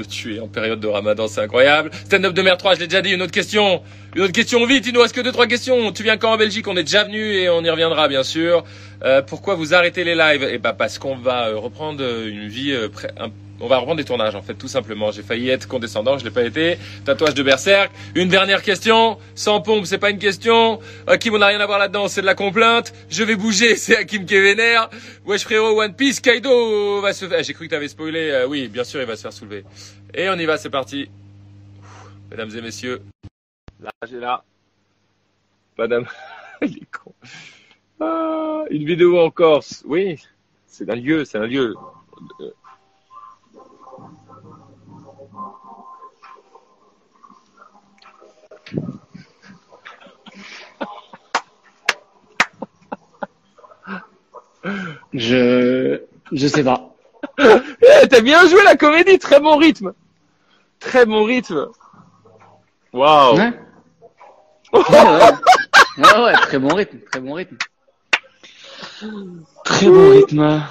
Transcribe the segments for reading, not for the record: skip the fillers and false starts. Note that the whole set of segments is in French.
Le tuer en période de ramadan, c'est incroyable. Stand-up de mer 3, je l'ai déjà dit, une autre question vite, il nous reste que 2-3 questions. Tu viens quand en Belgique? On est déjà venu et on y reviendra bien sûr. Pourquoi vous arrêtez les lives? Eh ben parce qu'on va reprendre une vie, on va reprendre des tournages en fait, tout simplement. J'ai failli être condescendant, je l'ai pas été. Tatouage de Berserk. Une dernière question, sans pompe, c'est pas une question. Hakim, on n'a rien à voir là-dedans, c'est de la complainte. Je vais bouger, c'est Hakim qui est vénère. Wesh frérot, One Piece, Kaido va se... j'ai cru que t'avais spoilé, oui, bien sûr, il va se faire soulever. Et on y va, c'est parti. Mesdames et messieurs. Là, j'ai là. Madame, il est con. Ah, une vidéo en Corse. Oui, c'est un lieu, c'est un lieu. Je sais pas. T'as bien joué la comédie, très bon rythme. Très bon rythme. Waouh. Ouais. Ouais, très bon rythme, très bon rythme. Très bon rythme.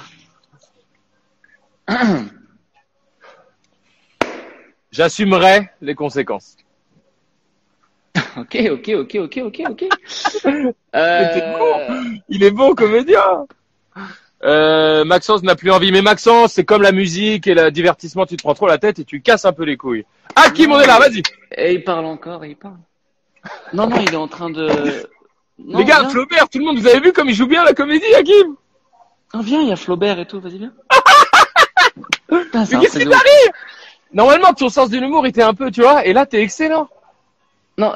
J'assumerai les conséquences. Ok. Il est bon comédien. Maxence n'a plus envie. Mais Maxence, c'est comme la musique et le divertissement, tu te prends trop la tête et tu casses un peu les couilles. Ah, Kim, on est là, vas-y. Et il parle encore, il parle. Non, non, il est en train de... Non, les gars, viens. Flaubert, tout le monde, vous avez vu comme il joue bien la comédie, Hakim? Non, viens, il y a Flaubert et tout, vas-y, viens. Putain, mais qu'est-ce qui t'arrive? Normalement, ton sens de l'humour, il était un peu, tu vois, et là, t'es excellent. Non,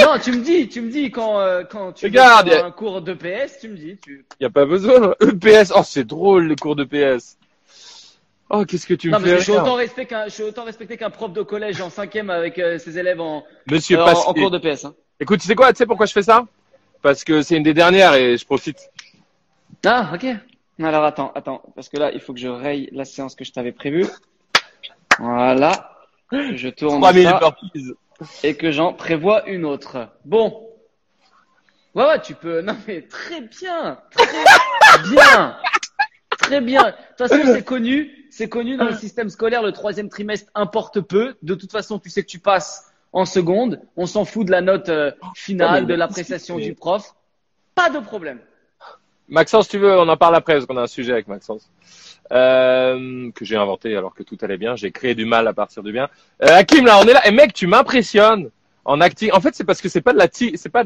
non, tu me dis quand tu regardes un cours d'EPS, tu me dis. Y a pas besoin. EPS, oh c'est drôle les cours d'EPS. Oh qu'est-ce que tu me fais rire. Je suis autant respecté qu'un prof de collège en 5e avec ses élèves en cours d'EPS. Hein. Écoute, tu sais pourquoi je fais ça? Parce que c'est une des dernières et je profite. Ah ok. Alors attends, parce que là il faut que je raye la séance que je t'avais prévue. Voilà. Je tourne ça et que j'en prévois une autre. Bon. Ouais, tu peux. Non, mais très bien. Très bien. Très bien. De toute façon, c'est connu. C'est connu dans le système scolaire. Le 3e trimestre importe peu. De toute façon, tu sais que tu passes en seconde. On s'en fout de la note finale, de l'appréciation du prof. Pas de problème. Maxence, tu veux, on en parle après parce qu'on a un sujet avec Maxence. Que j'ai inventé alors que tout allait bien. J'ai créé du mal à partir du bien. Hakim, là, on est là. Et mec, tu m'impressionnes en acting. En fait, c'est parce que c'est pas de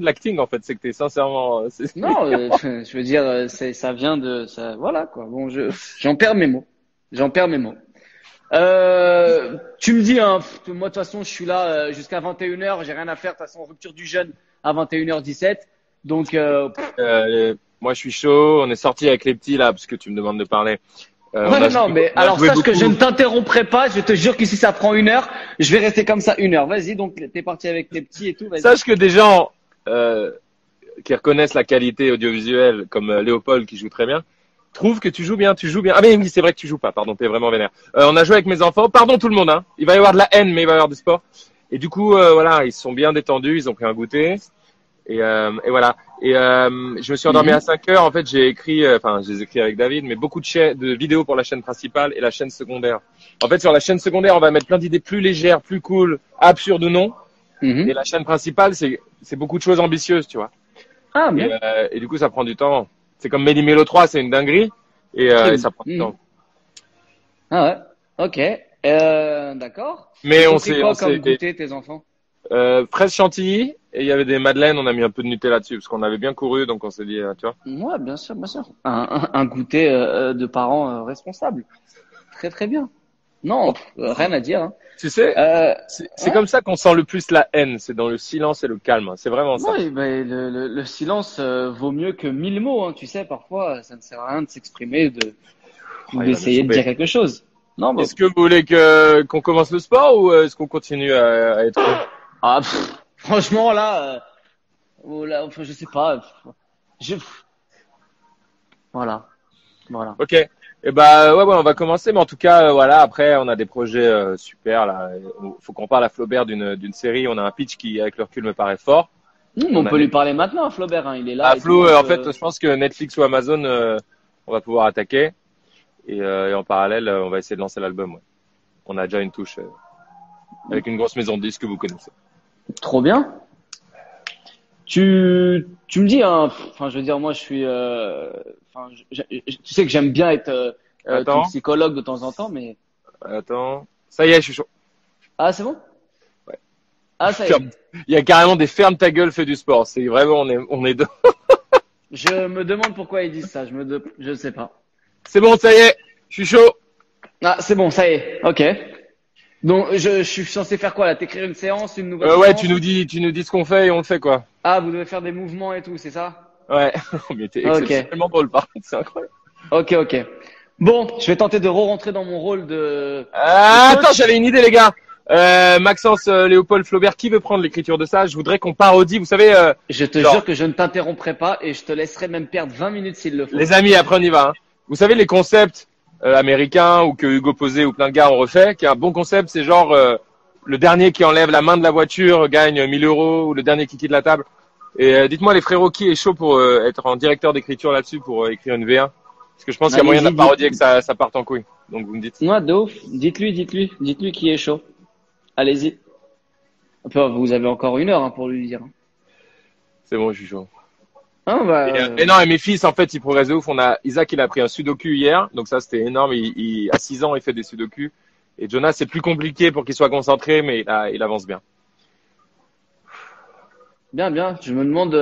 l'acting, en fait. C'est que t'es sincèrement. Non, je veux dire, ça vient de ça. Voilà, quoi. Bon, j'en perds mes mots. Tu me dis, hein, moi, de toute façon, je suis là jusqu'à 21h. J'ai rien à faire. De toute façon, rupture du jeûne à 21h17. Donc, moi, je suis chaud. On est sorti avec les petits, là, parce que tu me demandes de parler. Non, mais alors sache que je ne t'interromprai pas. Je te jure que si ça prend une heure, je vais rester comme ça une heure. Vas-y, donc t'es parti avec tes petits et tout. Sache que des gens qui reconnaissent la qualité audiovisuelle, comme Léopold qui joue très bien, trouvent que tu joues bien, Ah mais c'est vrai que tu joues pas. Pardon, t'es vraiment vénère. On a joué avec mes enfants. Pardon tout le monde. Hein. Il va y avoir de la haine, mais il va y avoir du sport. Et du coup, voilà, ils sont bien détendus. Ils ont pris un goûter. Et voilà. Et je me suis endormi à 5h. En fait, j'ai écrit, enfin, je les ai écrits avec David, mais beaucoup de vidéos pour la chaîne principale et la chaîne secondaire. En fait, sur la chaîne secondaire, on va mettre plein d'idées plus légères, plus cool, absurdes ou non. Et la chaîne principale, c'est beaucoup de choses ambitieuses, tu vois. Ah, mais. Et du coup, ça prend du temps. C'est comme Méli-Mélo 3, c'est une dinguerie. Et ça prend du temps. Ah ouais. Ok. D'accord. Mais on s'est. Quoi comme goûter tes enfants? Fraise chantilly et il y avait des madeleines, on a mis un peu de Nutella dessus parce qu'on avait bien couru, donc on s'est dit, tu vois. Ouais, bien sûr, bien sûr. Un goûter de parents responsables. Très très bien. Non, rien à dire. Hein. Tu sais, c'est comme ça qu'on sent le plus la haine, c'est dans le silence et le calme. C'est vraiment ça. Oui, ben le silence vaut mieux que 1000 mots. Hein. Tu sais, parfois, ça ne sert à rien de s'exprimer, d'essayer de dire quelque chose. Non, mais est-ce que vous voulez qu'on commence le sport ou est-ce qu'on continue à être Ah, pff, franchement, là, je sais pas. Voilà. Ok. Et bah, ouais, on va commencer. Mais en tout cas, voilà. Après, on a des projets super là. Faut qu'on parle à Flaubert d'une série. On a un pitch qui, avec le recul, me paraît fort. On peut lui parler maintenant, à Flaubert. Hein, il est là. Ah, Flo, en fait, je pense que Netflix ou Amazon, on va pouvoir attaquer. Et en parallèle, on va essayer de lancer l'album. Ouais. On a déjà une touche avec une grosse maison de disques que vous connaissez. Trop bien. Tu me dis, hein, enfin, je veux dire, moi, je suis, enfin, tu sais que j'aime bien être psychologue de temps en temps, mais. Attends. Ça y est, je suis chaud. Ah, c'est bon? Ouais. Ah, ça y est. Il y a carrément des fermes ta gueule, fais du sport. C'est vraiment, on est deux. Je me demande pourquoi ils disent ça. Je sais pas. C'est bon, ça y est. Je suis chaud. Ah, c'est bon, ça y est. Ok. Donc, je suis censé faire quoi là? T'écrire une séance, une nouvelle séance? Ouais, tu nous dis ce qu'on fait et on le fait quoi. Ah, vous devez faire des mouvements et tout, c'est ça? Ouais. Mais t'es exceptionnellement drôle par contre, c'est incroyable. Ok. Bon, je vais tenter de re-rentrer dans mon rôle de. Attends, j'avais une idée les gars. Maxence, Léopold, Flaubert, qui veut prendre l'écriture de ça? Je voudrais qu'on parodie, vous savez. Je te jure que je ne t'interromprai pas et je te laisserai même perdre 20 minutes s'il le faut. Les amis, après on y va. Hein. Vous savez les concepts américains ou que Hugo Posé ou plein de gars ont refait, qui est un bon concept, c'est genre le dernier qui enlève la main de la voiture gagne 1 000 euros ou le dernier qui quitte la table. Et dites-moi les frérots, qui est chaud pour être en directeur d'écriture là-dessus pour écrire une V1? Parce que je pense qu'il y a moyen de la parodier et que ça parte en couille. Donc vous me dites. Moi, de ouf. Dites-lui qui est chaud. Allez-y. Vous avez encore 1 heure hein, pour lui dire. C'est bon, je suis chaud. Ah, bah... et non, et mes fils, en fait, ils progressent de ouf. On a Isaac, il a pris un sudoku hier. Donc ça, c'était énorme. Il à 6 ans, il fait des sudoku. Et Jonas, c'est plus compliqué pour qu'il soit concentré, mais il avance bien. Bien. Je me demande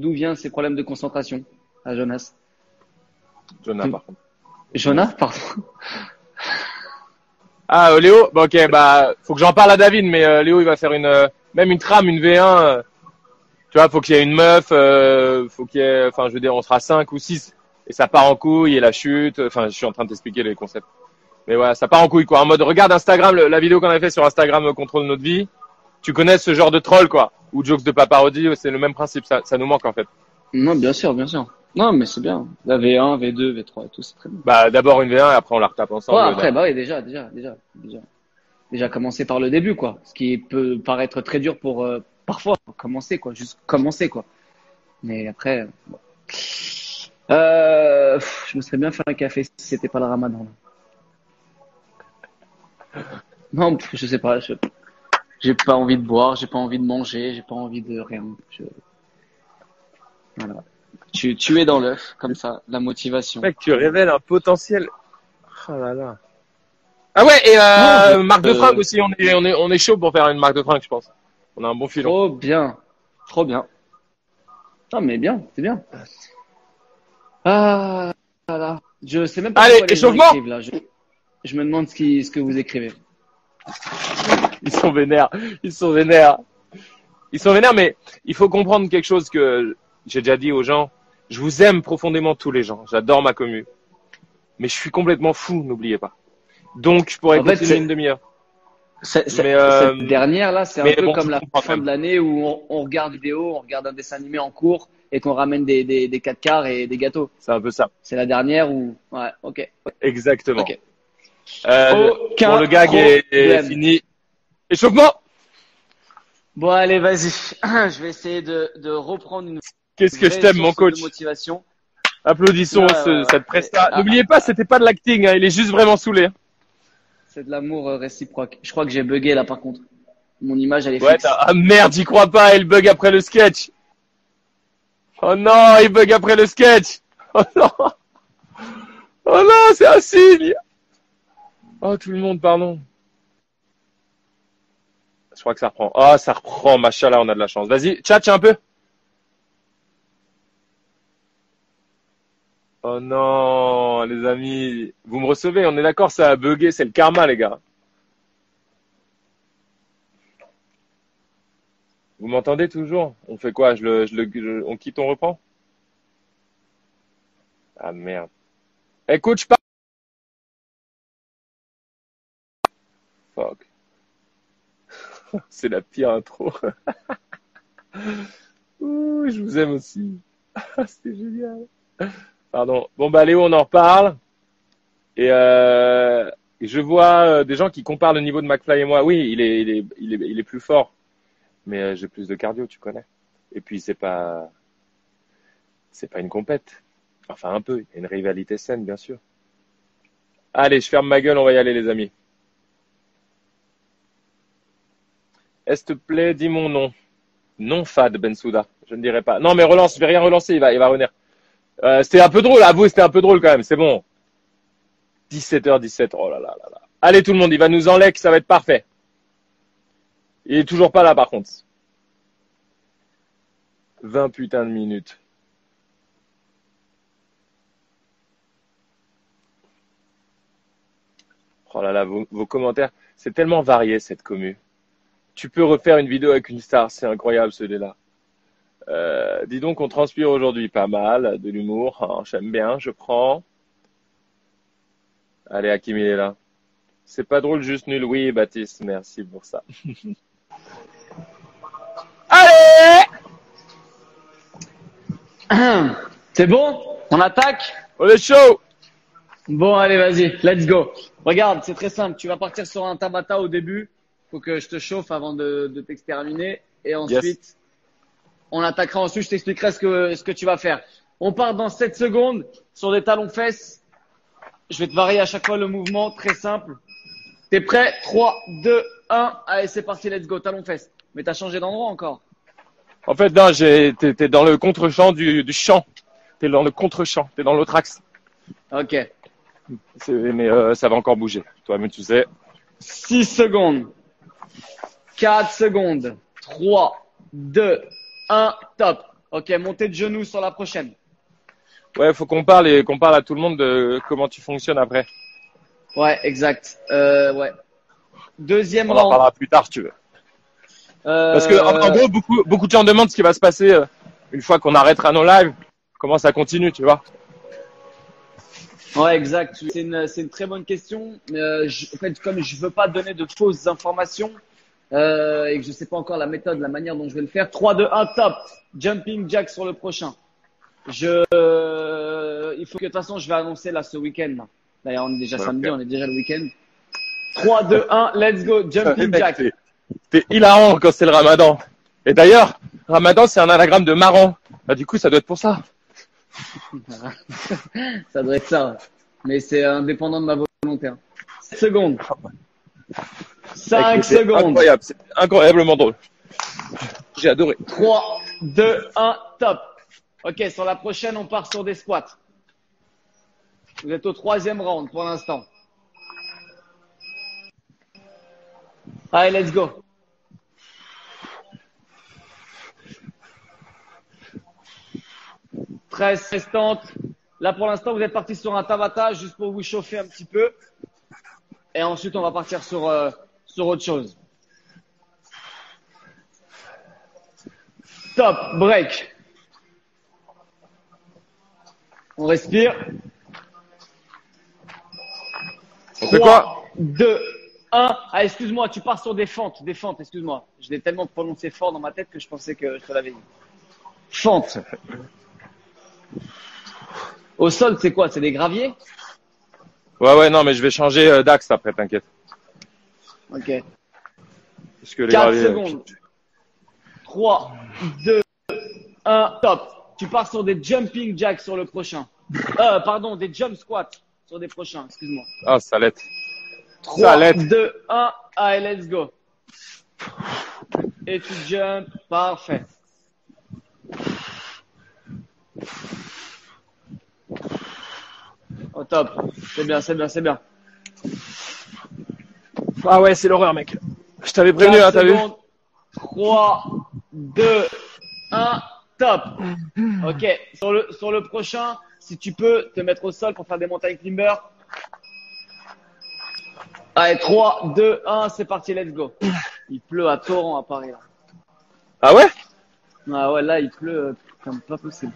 d'où viennent ces problèmes de concentration à Jonas. Jonas, pardon. Ah, Léo, bah, ok, bah, faut que j'en parle à David, mais Léo, il va faire même une trame, une V1. Tu vois, faut qu'il y ait une meuf, faut qu'il y ait, enfin, je veux dire, on sera 5 ou 6. Et ça part en couille, et la chute. Enfin, je suis en train de t'expliquer les concepts. Mais voilà, ça part en couille, quoi. En mode, regarde Instagram, la vidéo qu'on avait fait sur Instagram, Contrôle Notre Vie. Tu connais ce genre de troll, quoi. Ou jokes de paparodie, c'est le même principe, ça nous manque, en fait. Non, bien sûr. Non, mais c'est bien. La V1, V2, V3 et tout, c'est très bien. Bah, d'abord une V1 et après on la retape ensemble. Ouais, après, bah oui, déjà commencer par le début, quoi. Ce qui peut paraître très dur pour, parfois, commencer, quoi. Juste commencer, quoi. Mais après, bon. Je me serais bien fait un café si c'était pas le ramadan, là. Non, je sais pas, j'ai pas envie de boire, j'ai pas envie de manger, j'ai pas envie de rien. Voilà. Tu es dans l'œuf, comme ça, la motivation. Mec, tu révèles un potentiel. Oh là là. Ah ouais, et Marc de Fringues aussi, on est chaud pour faire une Marc de Fringues, je pense. On a un bon filon. Trop bien. Non mais bien, c'est bien. Ah là là, je sais même pas. Allez, échauffement. Là. Je me demande ce que vous écrivez. Ils sont vénères, mais il faut comprendre quelque chose que. J'ai déjà dit aux gens, je vous aime profondément tous les gens, j'adore ma commu. Mais je suis complètement fou, n'oubliez pas. Donc, je pourrais continuer une demi-heure. Cette dernière là, c'est un peu comme la fin de l'année où on regarde vidéo, on regarde un dessin animé en cours et qu'on ramène des 4 quarts et des gâteaux. C'est un peu ça. C'est la dernière où… Ouais, ok. Exactement. Okay. Bon, le gag est fini. Échauffement. Bon, allez, vas-y. Je vais essayer de reprendre une… Qu'est-ce que je t'aime, mon coach. Motivation. Applaudissons cette presta. N'oubliez pas, c'était pas de l'acting, hein, il est juste vraiment saoulé. C'est de l'amour réciproque. Je crois que j'ai bugué là par contre. Mon image elle est fixe. Ah merde, j'y crois pas, elle bug après le sketch. Oh non, il bug après le sketch. Oh non, c'est un signe. Oh tout le monde, pardon. Je crois que ça reprend. Ah, ça reprend, machallah, on a de la chance. Vas-y, tchatch un peu. Oh non, les amis, vous me recevez, on est d'accord, ça a bugué, c'est le karma, les gars. Vous m'entendez toujours? On fait quoi? On quitte, on reprend? Ah merde. Écoute, je parle. Fuck. C'est la pire intro. Ouh, je vous aime aussi. C'était génial. Pardon. Bon bah Léo, on en reparle. Et je vois des gens qui comparent le niveau de McFly et moi. Oui, il est plus fort, mais j'ai plus de cardio, tu connais. Et puis c'est pas une compète. Enfin un peu. Il y a une rivalité saine, bien sûr. Allez, je ferme ma gueule, on va y aller les amis. Est-ce te plaît, dis mon nom. Non fade, Bensouda. Je ne dirai pas. Non mais relance, je vais rien relancer, il va revenir. C'était un peu drôle, à vous c'était un peu drôle quand même, c'est bon. 17h17, oh là là là là. Allez tout le monde, il va nous enlègue, ça va être parfait. Il est toujours pas là par contre. 20 putains de minutes. Oh là là, vos commentaires, c'est tellement varié cette commu. Tu peux refaire une vidéo avec une star, c'est incroyable celui-là. Dis donc, on transpire aujourd'hui, pas mal, de l'humour, hein, j'aime bien, je prends. Allez, Hakim, il est là. C'est pas drôle, juste nul, oui, Baptiste, merci pour ça. Allez! C'est bon? On attaque? On est chaud! Bon, allez, vas-y, let's go. Regarde, c'est très simple. Tu vas partir sur un Tabata au début. Faut que je te chauffe avant de t'exterminer. Et ensuite, yes, on attaquera ensuite. Je t'expliquerai ce que tu vas faire. On part dans 7 secondes sur des talons-fesses. Je vais te varier à chaque fois le mouvement. Très simple. T'es prêt? 3, 2, 1. Allez, c'est parti, let's go. Talons-fesses. Mais t'as changé d'endroit encore. En fait, non, t'es dans le contre-champ du champ. T'es dans le contre-champ. T'es dans l'autre axe. Ok. Mais ça va encore bouger. Toi-même, tu sais. 6 secondes. 4 secondes. 3, 2, 1, top. Ok, montée de genoux sur la prochaine. Ouais, faut qu'on parle et qu'on parle à tout le monde de comment tu fonctionnes après. Ouais, exact. Ouais. Deuxième round. On en parlera plus tard, si tu veux. Parce que, en gros, beaucoup de gens demandent ce qui va se passer une fois qu'on arrêtera nos lives. Comment ça continue, tu vois? Ouais, exact. C'est une très bonne question. En fait, comme je veux pas donner de fausses informations, et que je sais pas encore la méthode, la manière dont je vais le faire. 3, 2, 1, top. Jumping jack sur le prochain. Il faut que de toute façon, je vais annoncer là ce week-end. D'ailleurs, on est déjà samedi, okay. On est déjà le week-end. 3, 2, 1, let's go. Jumping jack. T'es hilarant quand c'est le ramadan. Et d'ailleurs, ramadan, c'est un anagramme de marrant. Bah, du coup, ça doit être pour ça. Ça doit être ça, mais c'est indépendant de ma volonté. 7 secondes. 5 secondes. Incroyable, c'est incroyablement drôle. J'ai adoré. 3, 2, 1, top. Ok, sur la prochaine, on part sur des squats. Vous êtes au 3e round pour l'instant. Allez, let's go. Presse restante. Là, pour l'instant, vous êtes parti sur un Tabata juste pour vous chauffer un petit peu. Et ensuite, on va partir sur autre chose. Top. Break. On respire. On fait quoi? 2, 1. Ah, excuse-moi, tu pars sur des fentes. Des fentes, excuse-moi. Je l'ai tellement prononcé fort dans ma tête que je pensais que je te l'avais dit. Fente. Au sol, c'est quoi? C'est des graviers? Ouais, non, mais je vais changer d'axe après, t'inquiète. Ok. Parce que les 4 graviers, secondes. 3, 2, 1, top. Tu pars sur des jumping jacks sur le prochain. Pardon, des jump squats sur des prochains, excuse-moi. Ah, oh, salette. 3, salette. 2, 1, allez, let's go. Et tu jump, parfait. Oh top, c'est bien. Ah ouais, c'est l'horreur mec. Je t'avais prévenu, hein, t'as vu? 3, 2, 1, top. Ok, sur le prochain, si tu peux te mettre au sol pour faire des montagnes climbers. Allez, 3, 2, 1, c'est parti, let's go. Il pleut à torrent à Paris là. Ah ouais? Ah ouais, là il pleut comme pas possible.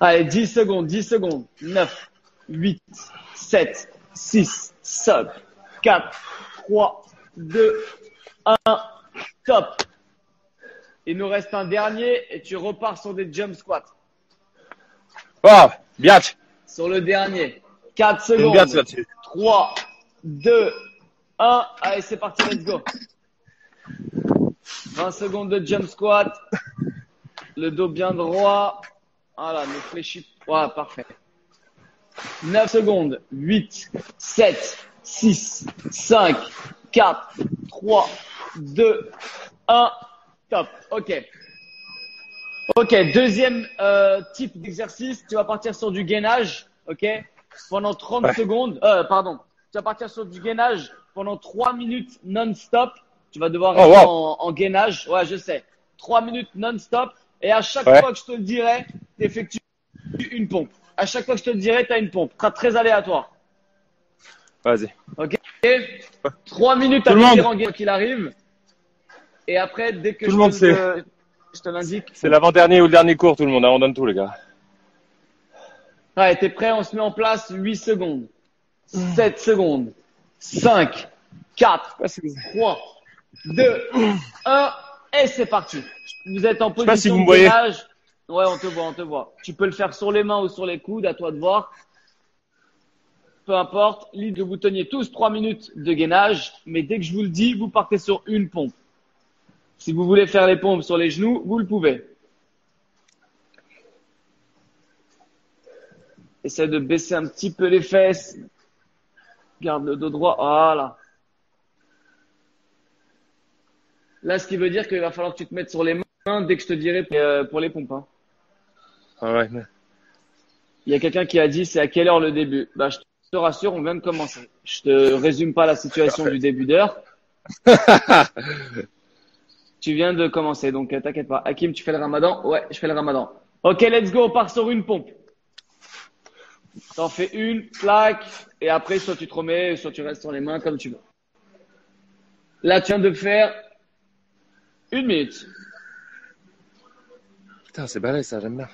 Allez, 10 secondes, 9, 8, 7, 6, 5, 4, 3, 2, 1, top. Il nous reste un dernier et tu repars sur des jump squats. Wow, bien. Sur le dernier, 4 secondes, 3, 2, 1, allez c'est parti, let's go. 20 secondes de jump squat, le dos bien droit. Voilà, ne fléchis pas. Parfait. 9 secondes, 8, 7, 6, 5, 4, 3, 2, 1, top. OK. OK, deuxième type d'exercice, tu vas partir sur du gainage, OK, pendant 30 secondes. Tu vas partir sur du gainage pendant 3 minutes non-stop. Tu vas devoir rester en gainage. Ouais, je sais. 3 minutes non-stop. Et à chaque fois que je te le dirai, tu effectues une pompe. À chaque fois que je te le dirai, tu as une pompe. Tu seras très aléatoire. Vas-y. OK. 3 minutes à partir en gainage qu'il arrive. Et après, dès que je te l'indique. C'est l'avant-dernier ou le dernier cours, tout le monde. On donne tout, les gars. Ouais, t'es prêt? On se met en place. 8 secondes. 7 secondes. 5, 4, 3, 2, 1. Et c'est parti. Vous êtes en position de gainage. Ouais, on te voit, on te voit. Tu peux le faire sur les mains ou sur les coudes, à toi de voir. Peu importe. L'idée que vous teniez tous 3 minutes de gainage. Mais dès que je vous le dis, vous partez sur une pompe. Si vous voulez faire les pompes sur les genoux, vous le pouvez. Essaye de baisser un petit peu les fesses. Garde le dos droit. Voilà. Là, ce qui veut dire qu'il va falloir que tu te mettes sur les mains dès que je te dirai pour les pompes. Hein. Ah ouais. Il y a quelqu'un qui a dit, c'est à quelle heure le début? Bah, je te rassure, on vient de commencer. Je te résume pas la situation du début d'heure. Tu viens de commencer, donc t'inquiète pas. Hakim, tu fais le ramadan? Ouais, je fais le ramadan. OK, let's go, on part sur une pompe. T'en fais une, claque, et après, soit tu te remets, soit tu restes sur les mains, comme tu veux. Là, tu viens de faire 1 minute. Putain, c'est balèze, ça, j'aime bien.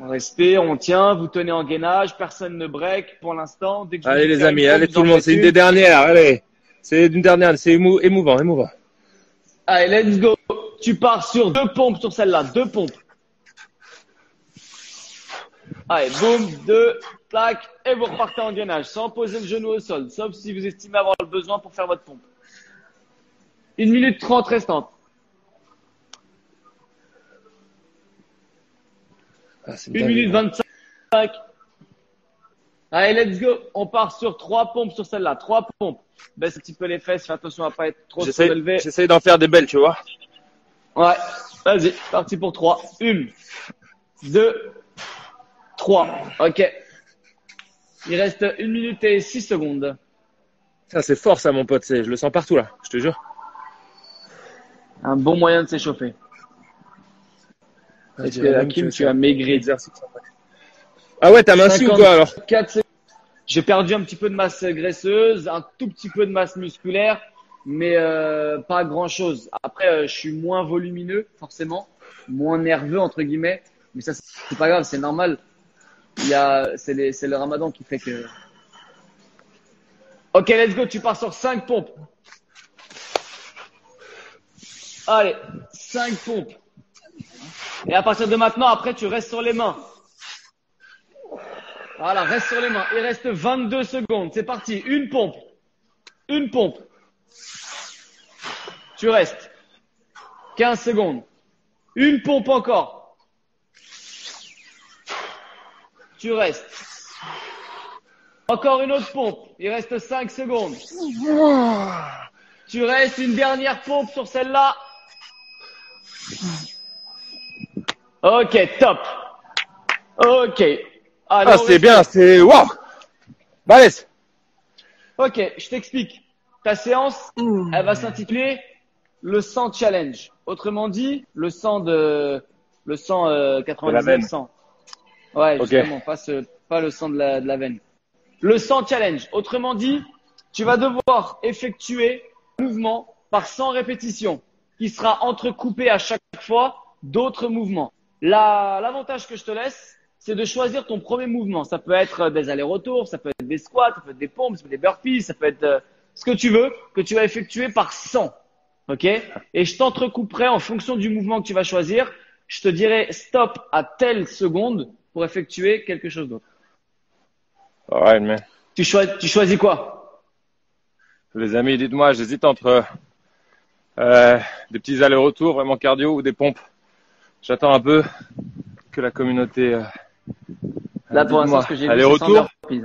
On respire, on tient, vous tenez en gainage, personne ne break pour l'instant. Allez, les amis, allez tout le monde, c'est une des dernières, allez. C'est une dernière, c'est émouvant, émouvant. Allez, let's go. Tu pars sur 2 pompes sur celle-là. 2 pompes. Allez, boum, 2, plaque, et vous repartez en gainage sans poser le genou au sol, sauf si vous estimez avoir le besoin pour faire votre pompe. 1 minute 30 restante. Ah, 1 minute 25. Allez, let's go. On part sur 3 pompes sur celle-là. 3 pompes. Baisse un petit peu les fesses. Fais attention à pas être trop élevé. J'essaie d'en faire des belles, tu vois. Ouais. Vas-y. Parti pour 3. 1, 2, 3. OK. Il reste 1 minute et 6 secondes. Ça, c'est fort, ça, mon pote. Je le sens partout, là. Je te jure. Un bon moyen de s'échauffer. Est-ce que Hakim, tu as maigri? Ah ouais, t'as minci ou quoi alors? J'ai perdu un petit peu de masse graisseuse, un tout petit peu de masse musculaire, mais pas grand-chose. Après, je suis moins volumineux, forcément, moins nerveux, entre guillemets. Mais ça, c'est pas grave, c'est normal. C'est le ramadan qui fait que… OK, let's go, tu pars sur 5 pompes. Allez, 5 pompes. Et à partir de maintenant, après, tu restes sur les mains. Voilà, reste sur les mains. Il reste 22 secondes. C'est parti. 1 pompe. 1 pompe. Tu restes. 15 secondes. 1 pompe encore. Tu restes. Encore une autre pompe. Il reste 5 secondes. Tu restes. Une dernière pompe sur celle-là. OK, top. OK. Alors, c'est bien, c'est… Waouh! Balèze! OK, je t'explique. Ta séance, elle va s'intituler le 100 challenge. Autrement dit, le 100 99%. Ouais, justement, pas le 100 de la veine. Le 100 challenge. Autrement dit, tu vas devoir effectuer un mouvement par 100 répétitions qui sera entrecoupé à chaque fois d'autres mouvements. L'avantage que je te laisse, c'est de choisir ton premier mouvement. Ça peut être des allers-retours, ça peut être des squats, ça peut être des pompes, ça peut être des burpees, ça peut être ce que tu veux, que tu vas effectuer par 100. OK? Et je t'entrecouperai en fonction du mouvement que tu vas choisir. Je te dirai stop à telle seconde pour effectuer quelque chose d'autre. Alright, man. Tu choisis quoi? Les amis, dites-moi, j'hésite entre des petits allers-retours, vraiment cardio, ou des pompes. J'attends un peu que la communauté Là, pour l'instant, ce que j'ai vu, c'est 100 burpees.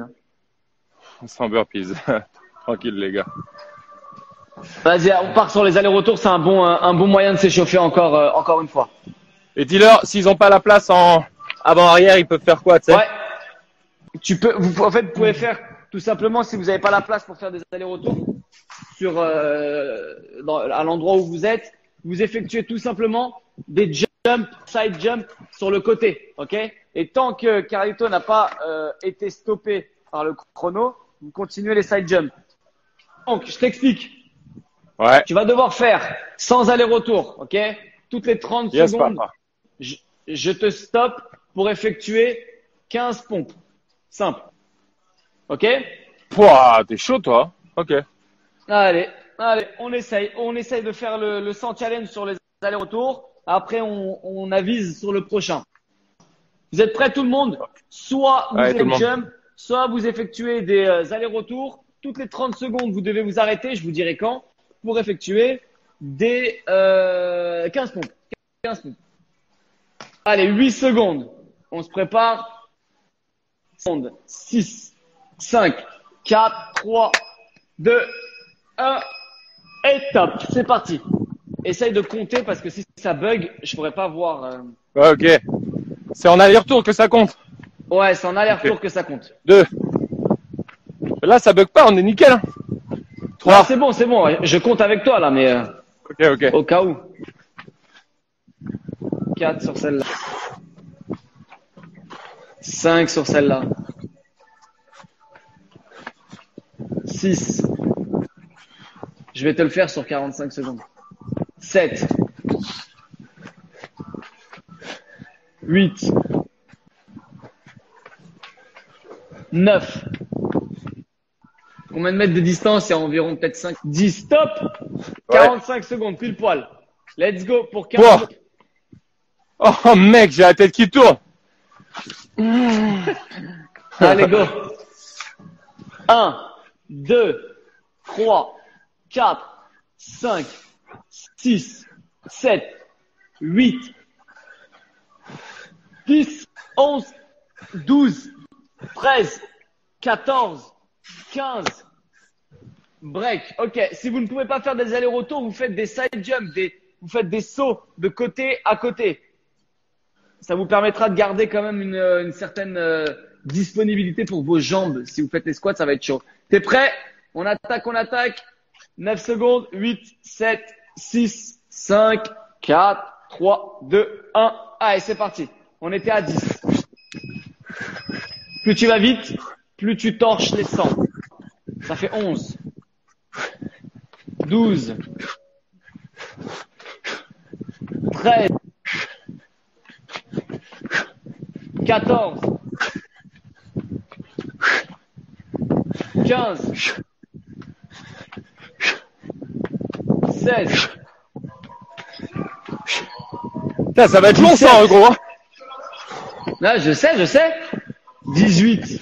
100 burpees. Tranquille, les gars. Vas-y, on part sur les allers-retours. C'est un bon moyen de s'échauffer encore une fois. Et dis-leur, s'ils n'ont pas la place en avant-arrière, ils peuvent faire quoi, tu sais ? Ouais. Vous pouvez faire tout simplement, si vous n'avez pas la place pour faire des allers-retours, à l'endroit où vous êtes, vous effectuez tout simplement des jumps, side jumps sur le côté, ok ? Et tant que Carlito n'a pas été stoppé par le chrono, vous continuez les side jumps. Donc, je t'explique. Ouais. Tu vas devoir faire sans aller-retour, ok ? Toutes les 30 secondes, je te stoppe pour effectuer 15 pompes. Simple. Ok ? Pouah, t'es chaud, toi. Ok. Allez, on essaye de faire le 100 challenge sur les allers-retours. Après, on avise sur le prochain. Vous êtes prêts, tout le monde ? Soit vous faites jump, soit vous effectuez des allers-retours. Toutes les 30 secondes, vous devez vous arrêter, je vous dirai quand, pour effectuer des 15 pompes. 15 pompes. Allez, 8 secondes. On se prépare. 6, 5, 4, 3, 2, 1 et top. C'est parti. Essaye de compter parce que si ça bug, je pourrais pas voir. Ouais, ok. C'est en aller-retour que ça compte. Ouais, c'est en aller-retour que ça compte. 2. Là, ça bug pas, on est nickel. 3. C'est bon. Je compte avec toi là, mais ok. Au cas où. 4 sur celle-là. 5 sur celle-là. 6. Je vais te le faire sur 45 secondes. 7. 8. 9. Combien de mètres de distance? Il y a environ peut-être 5. 10. Stop! 45 secondes, pile poil. Let's go pour 40. Oh mec, j'ai la tête qui tourne. Allez, go. 1, 2, 3, 4, 5, 6, 7, 8, 10, 11, 12, 13, 14, 15. Break. Ok. Si vous ne pouvez pas faire des allers-retours, vous faites des side jumps, vous faites des sauts de côté à côté. Ça vous permettra de garder quand même une certaine disponibilité pour vos jambes. Si vous faites les squats, ça va être chaud. T'es prêt? On attaque. 9 secondes, 8, 7, 6, 5, 4, 3, 2, 1. Allez, c'est parti. On était à 10. Plus tu vas vite, plus tu torches les 100. Ça fait 11. 12. 13. 14, 15, 16. Putain, ça va être long, ça, gros. Non, je sais. 18.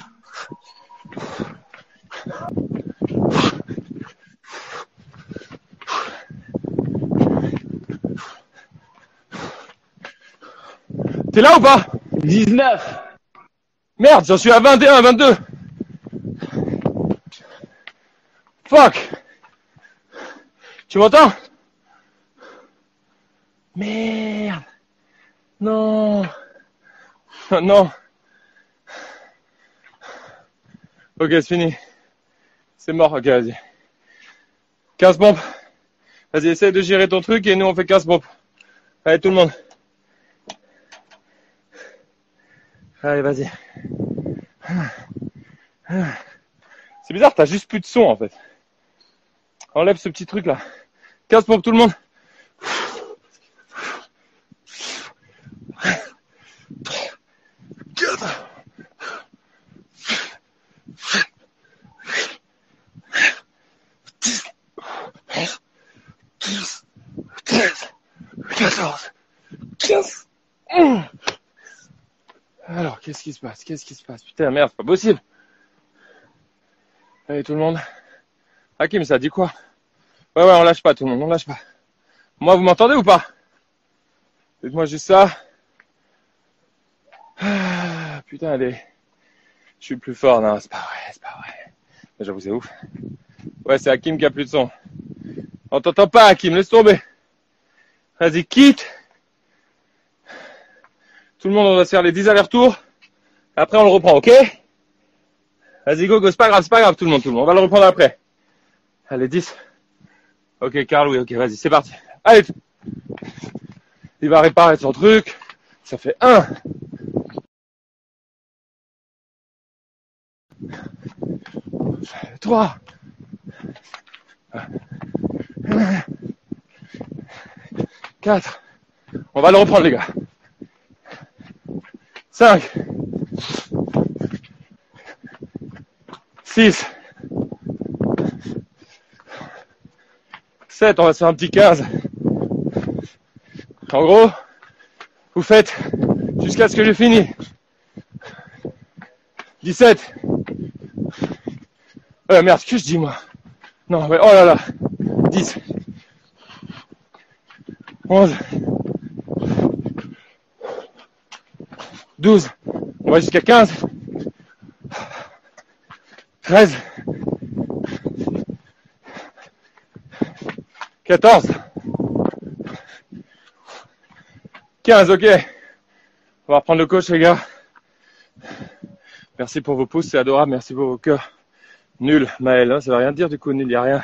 'Es là ou pas? 19. Merde, j'en suis à 21, 22. Fuck. Tu m'entends? Merde. Non. Ok, c'est fini. C'est mort, ok, vas-y. 15 pompes. Vas-y, essaye de gérer ton truc et nous on fait 15 pompes. Allez, tout le monde. Allez, vas-y. C'est bizarre, t'as juste plus de son en fait. Enlève ce petit truc là. 15 pompes tout le monde. Qu'est-ce qui se passe? Putain, merde, c'est pas possible. Allez, tout le monde. Hakim, ça dit quoi? Ouais, on lâche pas, tout le monde, on lâche pas. Moi, vous m'entendez ou pas? Dites-moi juste ça. Ah, putain, elle est... Je suis plus fort. Non, c'est pas vrai, c'est pas vrai. Mais j'avoue, c'est ouf. Ouais, c'est Hakim qui a plus de son. On t'entend pas, Hakim, laisse tomber. Vas-y, quitte. Tout le monde, on va se faire les 10 allers-retours. Après, on le reprend, ok? Vas-y, go, go, c'est pas grave, tout le monde. On va le reprendre après. Allez, 10. Ok, Carl, oui, ok, vas-y, c'est parti. Allez. Il va réparer son truc. Ça fait 1. Ça fait 3. Quatre. On va le reprendre, les gars. 5. 6. 7. On va se faire un petit 15. En gros, vous faites jusqu'à ce que j'ai fini. 17. Merde, ce que je dis, moi. Non, mais oh là là. 10. 11. 12. On va jusqu'à 15. 13. 14. 15, ok. On va reprendre le coach, les gars. Merci pour vos pouces, c'est adorable. Merci pour vos cœurs. Nul, Maël, hein, ça veut rien dire du coup, nul, y a rien.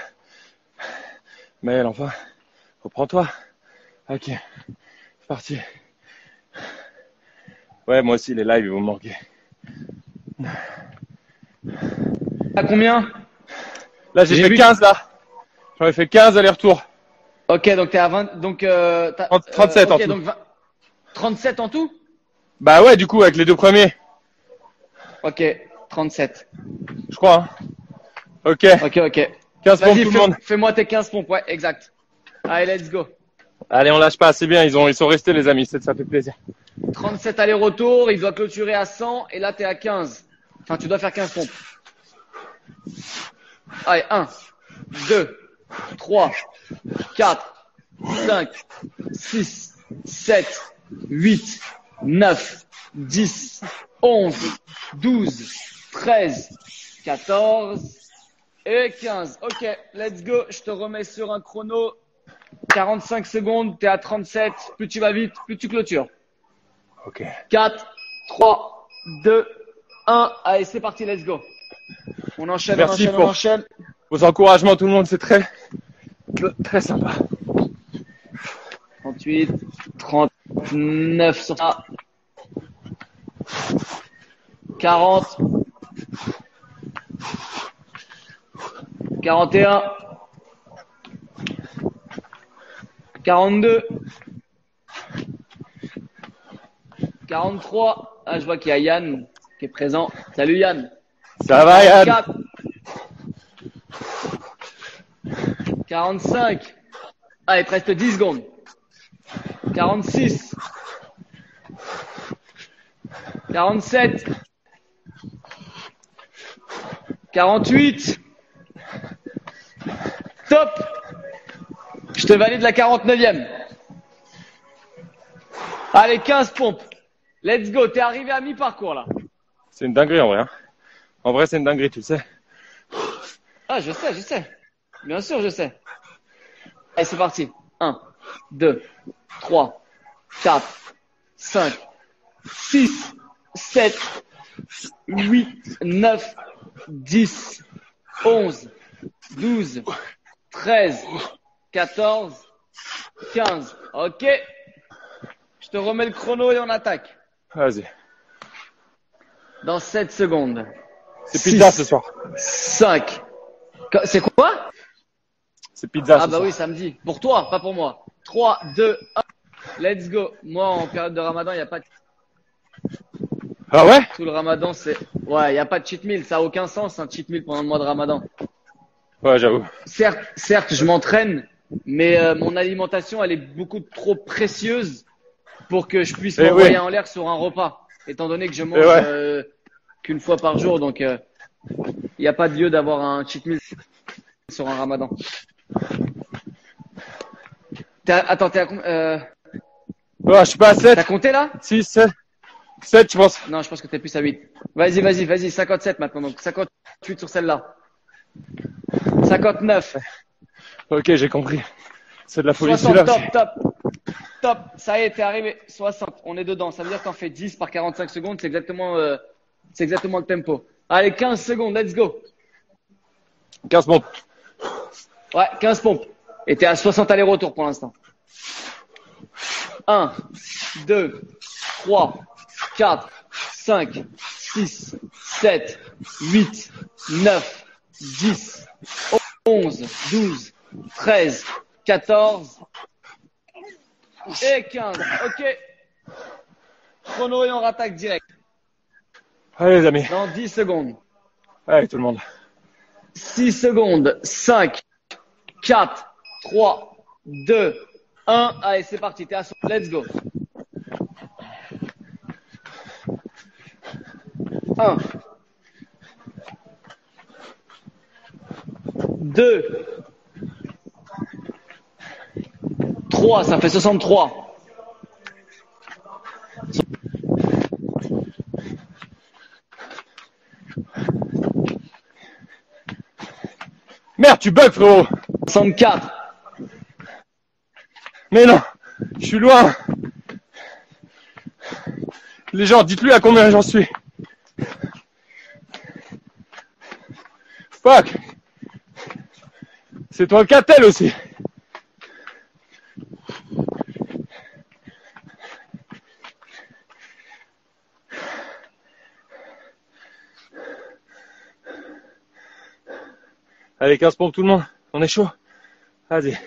Maël, enfin, reprends-toi. Ok, c'est parti. Ouais, moi aussi, les lives, ils vont me manquer. À combien? Là, j'ai fait 15, là. J'en ai fait 15 aller-retour. Ok, donc t'es à 20, donc 37 okay, en tout. Donc 20... 37 en tout? Bah ouais, du coup, avec les deux premiers. Ok, 37. Je crois, hein. Ok. Ok, ok. 15 pompes tout le monde. Fais-moi tes 15 pompes, ouais, exact. Allez, let's go. Allez, on lâche pas, c'est bien, ils sont restés les amis, ça fait plaisir. 37 aller-retour, il doit clôturer à 100 et là t'es à 15. Enfin, tu dois faire 15 pompes. Allez, 1, 2, 3, 4, 5, 6, 7, 8, 9, 10, 11, 12, 13, 14 et 15. Ok, let's go, je te remets sur un chrono. 45 secondes, t'es à 37, plus tu vas vite, plus tu clôtures. Ok. 4, 3, 2, 1, allez c'est parti, let's go. On enchaîne, merci on enchaîne. Vos encouragements tout le monde, c'est très, très sympa. 38, 39 sur ça. 40, 41. 42, 43, ah je vois qu'il y a Yann qui est présent, salut Yann. Ça va Yann. 45, allez presque 10 secondes. 46, 47, 48, top. Je te valide la 49e. Allez, 15 pompes. Let's go. T'es arrivé à mi-parcours, là. C'est une dinguerie, en vrai. Hein. En vrai, c'est une dinguerie, tu le sais. Ah, je sais, je sais. Bien sûr, je sais. Allez, c'est parti. 1, 2, 3, 4, 5, 6, 7, 8, 9, 10, 11, 12, 13... 14, 15. Ok. Je te remets le chrono et on attaque. Vas-y. Dans 7 secondes. C'est pizza ce soir. 5. C'est quoi? C'est pizza ce soir. Ah bah oui, samedi. Pour toi, pas pour moi. 3, 2, 1. Let's go. Moi, en période de ramadan, il n'y a pas de... Ah ouais? Tout le ramadan, c'est... Ouais, il n'y a pas de cheat meal. Ça n'a aucun sens, un cheat meal pendant le mois de ramadan. Ouais, j'avoue. Certes, je m'entraîne. Mais mon alimentation, elle est beaucoup trop précieuse pour que je puisse m'envoyer en l'air sur un repas, étant donné que je mange qu'une fois par jour. Donc, il n'y a pas de lieu d'avoir un cheat meal sur un ramadan. Attends, t'es à... Je suis pas à 7. T'as compté là 6, 7. 7, je pense. Non, je pense que t'es plus à 8. Vas-y, vas-y, vas-y. 57 maintenant. Donc 58 sur celle-là. 59. Ok, j'ai compris. C'est de la folie. 60, top. Ça y est, t'es arrivé. 60. On est dedans. Ça veut dire qu'on fait 10 par 45 secondes. C'est exactement le tempo. Allez, 15 secondes. Let's go. 15 pompes. Ouais, 15 pompes. Et t'es à 60 aller-retour pour l'instant. 1, 2, 3, 4, 5, 6, 7, 8, 9, 10, 11, 12, 13, 14 et 15. Ok. Chrono et on rattaque direct. Allez les amis. Dans 10 secondes. Allez tout le monde. 6 secondes. 5, 4, 3, 2, 1. Allez, c'est parti. T'es à son. Let's go. 1, 2, 3. Ça fait 63. Merde, tu bugs, frérot. 64. Mais non, je suis loin. Les gens, dites-lui à combien j'en suis. Fuck. C'est toi le catel aussi. Allez, 15 pompes tout le monde. On est chaud. Vas-y.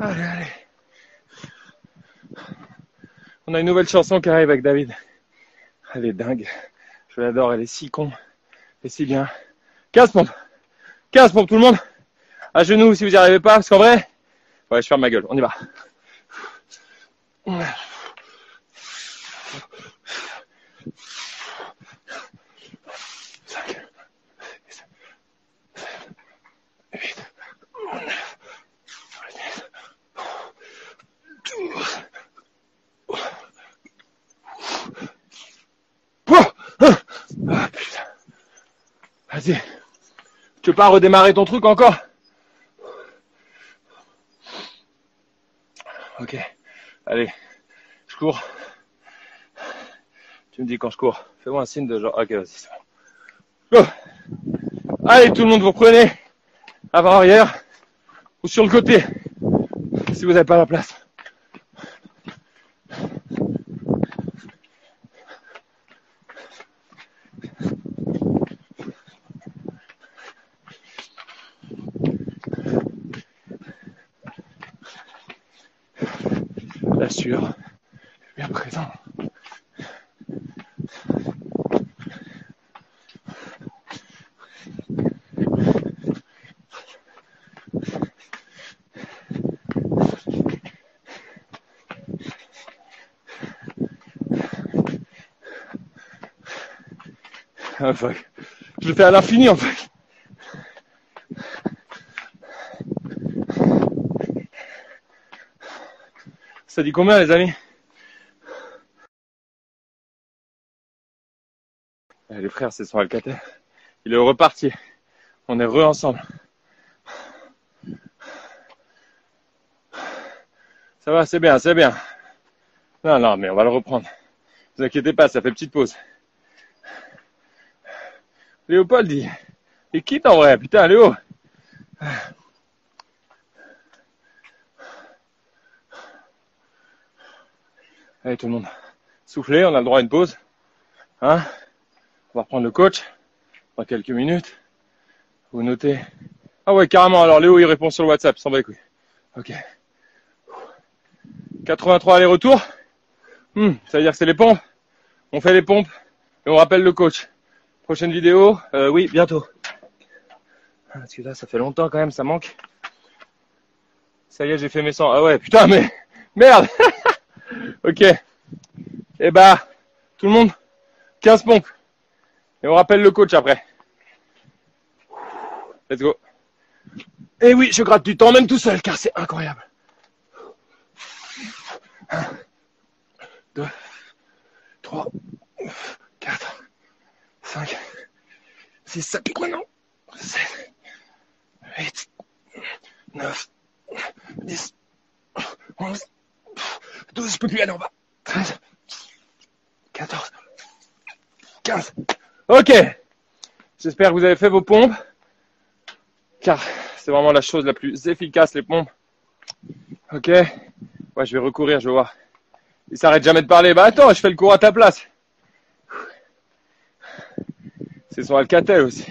Allez, allez. On a une nouvelle chanson qui arrive avec David. Elle est dingue. Je l'adore. Elle est si con. Et si bien. 15 pompes. 15 pompes tout le monde. À genoux si vous n'y arrivez pas. Parce qu'en vrai... Ouais, je ferme ma gueule. On y va. Vas-y, tu veux pas redémarrer ton truc encore? Ok, allez, je cours. Tu me dis quand je cours. Fais-moi un signe de genre. Ok, vas-y, c'est bon. Go. Allez, tout le monde, vous prenez avant-arrière ou sur le côté si vous n'avez pas la place. Sûr, bien présent. Ah fuck, je le fais à l'infini en fait. Ça dit combien les amis? Les frères, c'est son alcatel. Il est reparti. On est ensemble. Ça va, c'est bien, c'est bien. Non, non, mais on va le reprendre. Ne vous inquiétez pas, ça fait petite pause. Léopold dit, il quitte en vrai, putain Léo. Allez tout le monde, soufflez, on a le droit à une pause. Hein, on va reprendre le coach dans quelques minutes. Vous notez. Ah ouais, carrément, alors Léo il répond sur le WhatsApp, sans bas les couilles. Ok. 83 aller-retour. Ça veut dire que c'est les pompes. On fait les pompes et on rappelle le coach. Prochaine vidéo, oui, bientôt. Parce que là, ça fait longtemps quand même, ça manque. Ça y est, j'ai fait mes 100. Ah ouais, putain, mais merde. Ok, et bah, tout le monde, 15 pompes. Et on rappelle le coach après. Let's go. Et oui, je gratte du temps, même tout seul, car c'est incroyable. 2, 3, 4, 5, 6, ça pique maintenant, 7, 8, 9, 10, 11, 12, je peux plus aller en bas, 13, 14, 15. Ok, j'espère que vous avez fait vos pompes, car c'est vraiment la chose la plus efficace, les pompes. Ok, ouais, je vais recourir, je vais voir. Il s'arrête jamais de parler. Bah attends, je fais le cours à ta place. C'est son Alcatel aussi.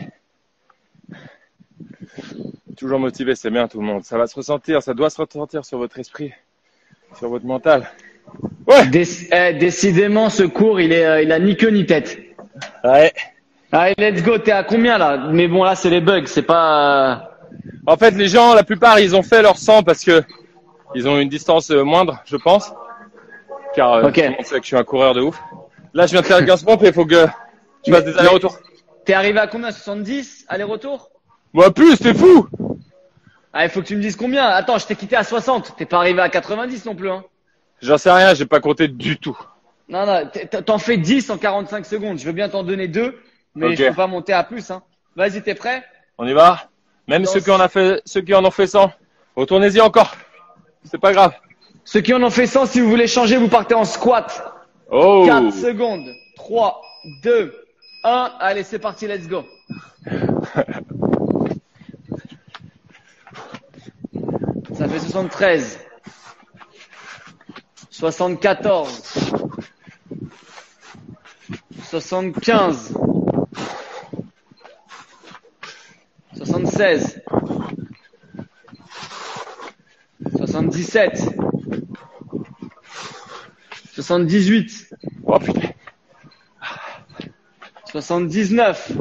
Toujours motivé, c'est bien tout le monde. Ça va se ressentir, ça doit se ressentir sur votre esprit, sur votre mental. Ouais. Décidément, ce cours, il a ni queue ni tête. Ouais. Allez, let's go. T'es à combien là? Mais bon, là, c'est les bugs, c'est pas. En fait, les gens, la plupart, ils ont fait leur 100 parce que ils ont une distance moindre, je pense. Car okay. On sait que je suis un coureur de ouf. Là, je viens de faire 15 pompes et il faut que je fasse des allers-retours. T'es arrivé à combien? 70 allers-retours? Moi, plus, t'es fou! Ah, il faut que tu me dises combien. Attends, je t'ai quitté à 60. T'es pas arrivé à 90 non plus, hein? J'en sais rien, j'ai pas compté du tout. Non, non, t'en fais 10 en 45 secondes. Je veux bien t'en donner 2, mais okay. Je peux pas monter à plus, hein. Vas-y, t'es prêt? On y va. Même dans ceux qui en ont fait 100, retournez-y encore. C'est pas grave. Ceux qui en ont fait 100, si vous voulez changer, vous partez en squat. Oh. 4 secondes. 3, 2, 1. Allez, c'est parti, let's go. Ça fait 73. 74. 75. 76. 77. 78. Oh putain. 79.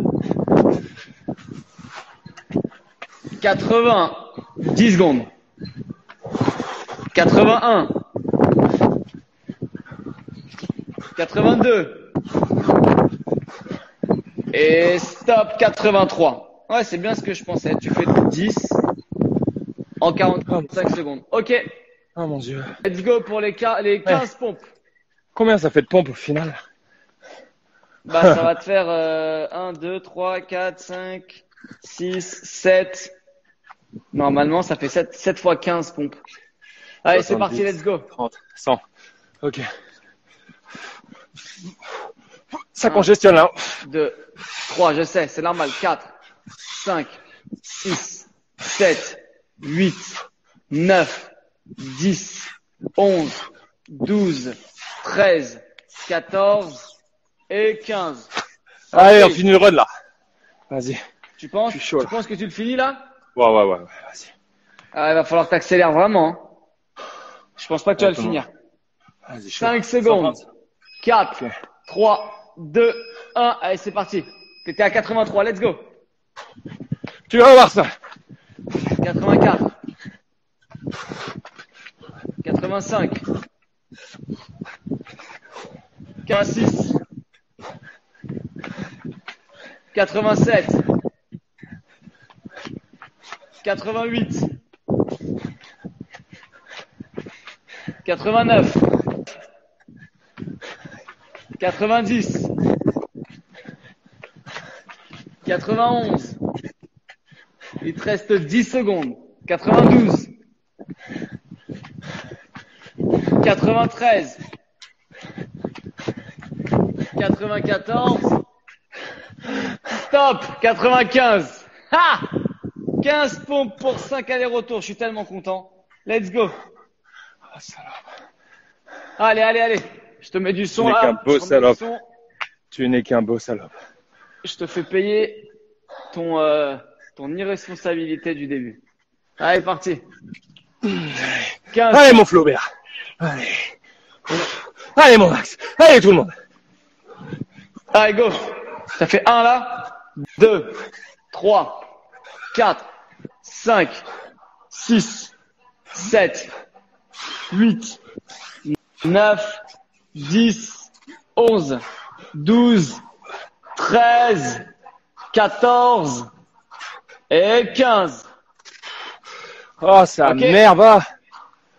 80. 10 secondes. 81. 82. Et stop. 83. Ouais, c'est bien ce que je pensais. Tu fais 10 en 45 secondes. Ok. Oh mon dieu. Let's go pour les 15 pompes. Combien ça fait de pompes au final? Bah ça va te faire 1, 2, 3, 4, 5, 6, 7. Normalement ça fait 7 fois 15 pompes. Allez c'est parti, let's go. 30, 100. Ok. Ça congestionne là. 2, 3, je sais, c'est normal. 4, 5, 6, 7, 8, 9, 10, 11, 12, 13, 14 et 15. Allez, on finit le run là. Vas-y. Tu penses? Je suis chaud, là. Tu penses que tu le finis là? Ouais, vas-y. Ah, il va falloir que tu accélères vraiment. Je pense pas que tu vas le finir. Vas-y, 5 secondes. 4, okay. 3, 2, 1. Allez, c'est parti. T'étais à 83, let's go. Tu vas voir ça. 84. 85. 86. 87. 88. 89. 90. 91. Il te reste 10 secondes. 92. 93. 94. Stop. 95. Ah, 15 pompes pour 5 allers-retours. Je suis tellement content. Let's go. Oh, salope. Allez. Je te mets du son là. Tu n'es qu'un beau salope. Tu n'es qu'un beau salope. Je te fais payer ton irresponsabilité du début. Allez, parti. 15. Allez, mon Flaubert. Allez. Allez, mon Max. Allez, tout le monde. Allez, go. Ça fait 1 là. 2, 3, 4, 5, 6, 7, 8, 9, 10, 11, 12, 13, 14 et 15. Oh, ça merde.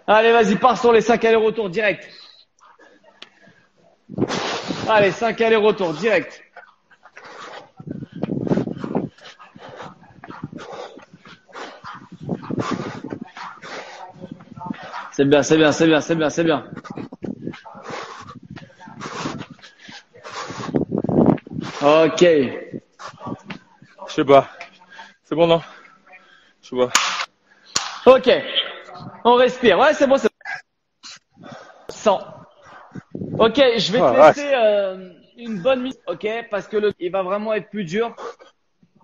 Allez, vas-y, pars sur les 5 allers-retours direct. Allez, 5 allers-retours, direct. C'est bien, c'est bien, c'est bien, c'est bien, c'est bien. Ok. Je sais pas. C'est bon, non? Je sais pas. Ok. On respire. Ouais, c'est bon, c'est bon. 100. Ok, je vais te laisser une bonne minute. Ok, parce que il va vraiment être plus dur.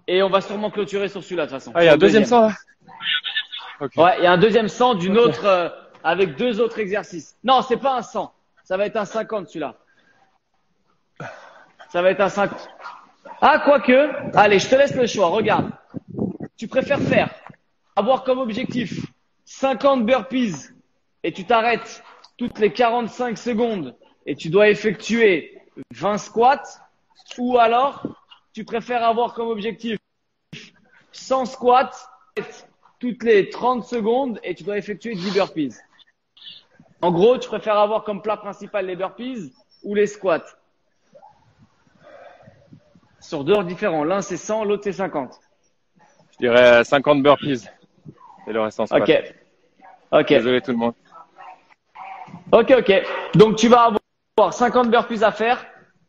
Et on va sûrement clôturer sur celui-là, de toute façon. Ah, il y a un deuxième 100 là? Okay. Ouais, il y a un deuxième 100 d'une autre, avec deux autres exercices. Non, c'est pas un 100. Ça va être un 50, celui-là. Ça va être un 50. Ah, quoique. Allez, je te laisse le choix. Regarde. Tu préfères faire, avoir comme objectif 50 burpees et tu t'arrêtes toutes les 45 secondes et tu dois effectuer 20 squats, ou alors tu préfères avoir comme objectif 100 squats toutes les 30 secondes et tu dois effectuer 10 burpees. En gros, tu préfères avoir comme plat principal les burpees ou les squats. Sur deux ordres différents, l'un c'est 100, l'autre c'est 50. Je dirais 50 burpees et le reste en squat. Ok. Ok. Désolé tout le monde. Ok, ok. Donc tu vas avoir 50 burpees à faire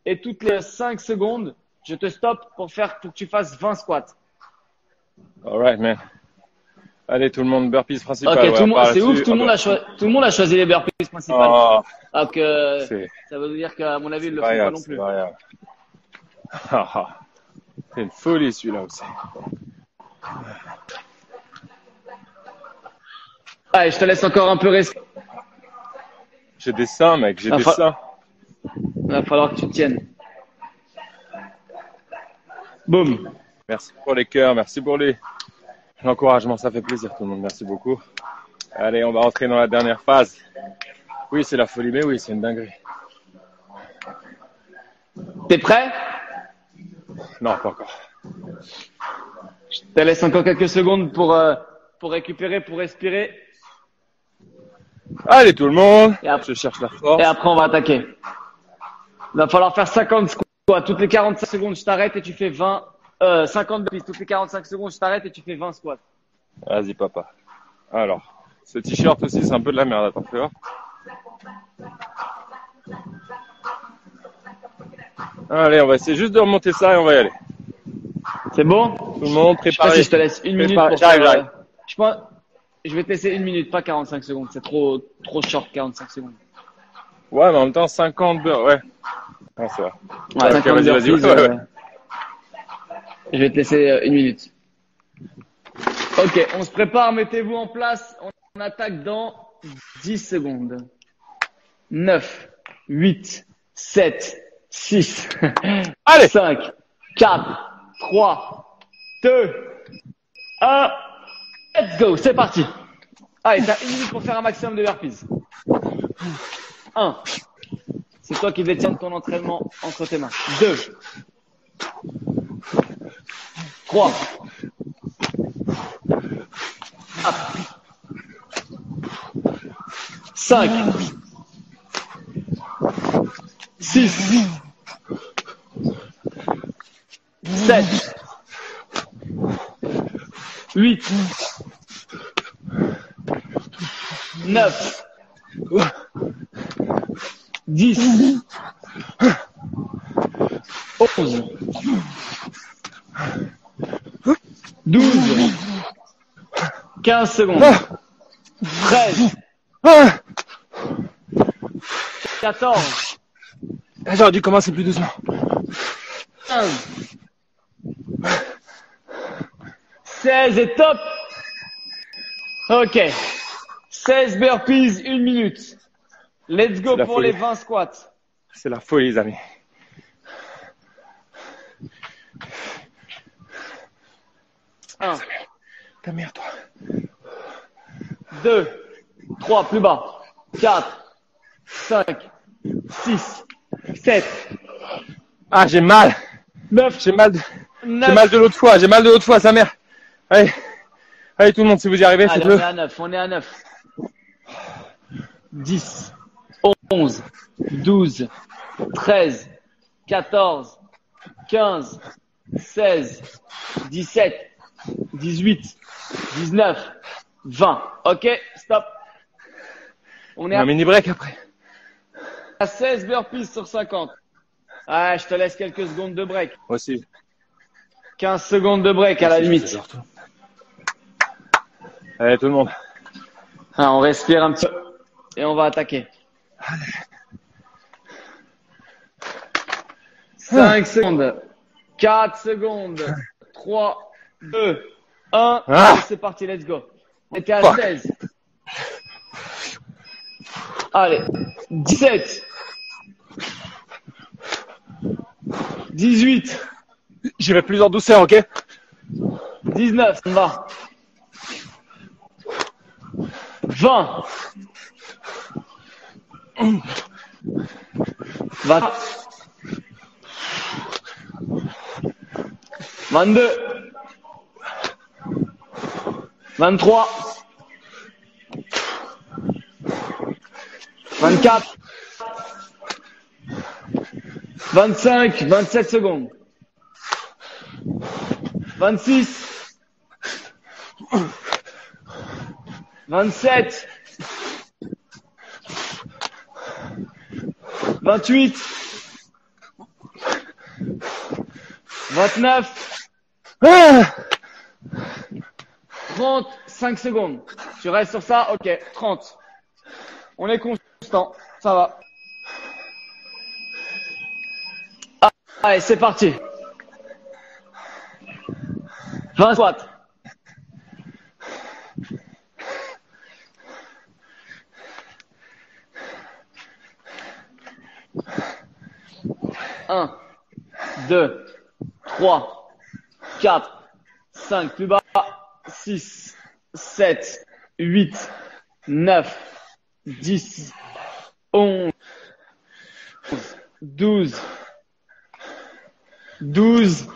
et toutes les 5 secondes, je te stoppe pour que tu fasses 20 squats. Alright, man. Allez tout le monde, burpees principales. Ok, ouais, c'est ouf, tout le monde a choisi les burpees principales. Oh, donc ça veut dire qu'à mon avis, ils le font pas non plus. C'est une folie celui-là aussi. Allez, je te laisse encore un peu respirer. J'ai des seins, mec, j'ai des seins. Il va falloir que tu tiennes. Boum. Merci pour les cœurs, merci pour l'encouragement, ça fait plaisir tout le monde, merci beaucoup. Allez, on va rentrer dans la dernière phase. Oui, c'est la folie, mais oui, c'est une dinguerie. T'es prêt? Non, pas encore. Je te laisse encore quelques secondes pour récupérer, pour respirer. Allez tout le monde, je cherche la force. Et après on va attaquer. Il va falloir faire 50 squats. Toutes les 45 secondes je t'arrête et tu fais 50 burpees. Toutes les 45 secondes je t'arrête et tu fais 20 squats. Vas-y papa. Alors, ce t-shirt aussi c'est un peu de la merde, attends, fais voir. Allez, on va essayer juste de remonter ça et on va y aller. C'est bon? Tout le monde, préparez. Je sais pas si je te laisse une minute pour faire, je pense... Je vais te laisser une minute, pas 45 secondes. C'est trop short, 45 secondes. Ouais, mais en même temps, 50 burpees, ouais. Ah, c'est vrai. Ouais, 50 burpees, ouais. Je vais te laisser une minute. Ok, on se prépare, mettez-vous en place. On attaque dans 10 secondes. 9, 8, 7, 6, allez. 5, 4, 3, 2, 1. Let's go, c'est parti. Allez, t'as une minute pour faire un maximum de burpees. 1. C'est toi qui détiens ton entraînement entre tes mains. 2. 3. 4. 5. 6. 7. 8. 9. 10. 11. 12. 15 secondes. 13. 14. J'aurais dû commencer plus doucement. 15. 16 et top. Ok. 16 burpees, une minute. Let's go pour les 20 squats. C'est la folie, les amis. Un. Ta mère, toi. 2, 3, plus bas. 4, 5, 6, 7. Ah, j'ai mal. 9. J'ai mal de l'autre fois. J'ai mal de l'autre fois, sa mère. Allez. Allez, tout le monde, si vous y arrivez, faites-le. On est à 9, on est à 9. 10, 11, 12, 13, 14, 15, 16, 17, 18, 19, 20. Ok, stop. On est à... un mini break après. À 16 burpees sur 50. Ah, je te laisse quelques secondes de break. Aussi. 15 secondes de break à la limite. Allez, tout le monde. Ah, on respire un petit peu et on va attaquer. Allez. 5 secondes, 4 secondes, 3, 2, 1. Ah, c'est parti, let's go. On était à 16. Allez, 17, 18. J'y vais plus en douceur, ok? 19, on va. 20. 20. 22. 23. 24. 25, 27 secondes. 26. 27. 28. 29. 30, 5 secondes. Tu restes sur ça? Ok, 30. On est constant, ça va. Ah, allez, c'est parti. 20 squats. 1, 2, 3, 4, 5, plus bas, 6, 7, 8, 9, 10, 11, 12, 13,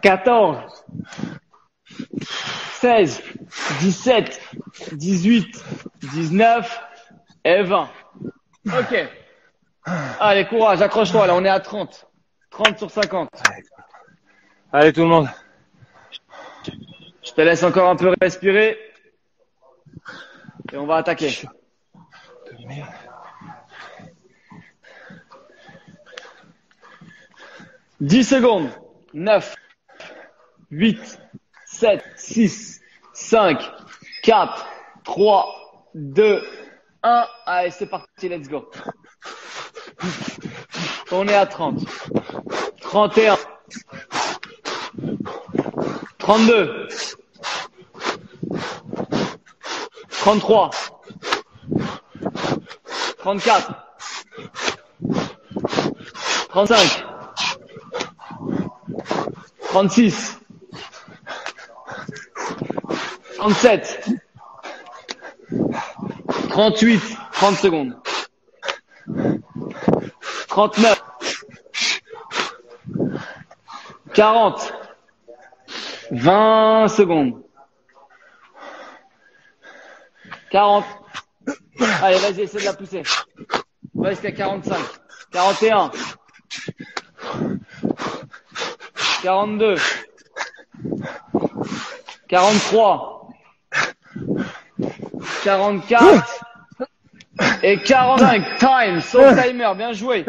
14, 16, 17, 18, 19 et 20. Ok. Allez, courage, accroche-toi. Là, on est à 30. 30 sur 50. Allez, tout le monde. Je te laisse encore un peu respirer. Et on va attaquer. De merde. « 10 secondes. 9, 8, 7, 6, 5, 4, 3, 2, 1. » Allez, c'est parti, let's go. On est à 30. 31. 32. 33. 34. 35. 36. 37. 38. 30 secondes. 39. 40. 20 secondes. 40. Allez, vas-y, essaie de la pousser. Vas-y, c'était 45. 41. 42. 43. 44. Et 45. Time. Sans timer. Bien joué.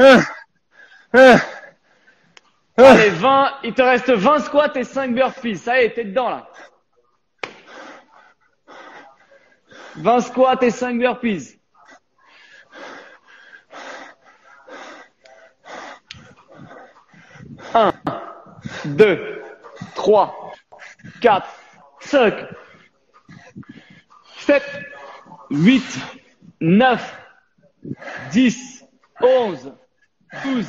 Allez, 20. Il te reste 20 squats et 5 burpees. Ça y est, t'es dedans, là. 20 squats et 5 burpees. 1, 2, 3, 4, 5, 7, 8, 9, 10, 11, 12,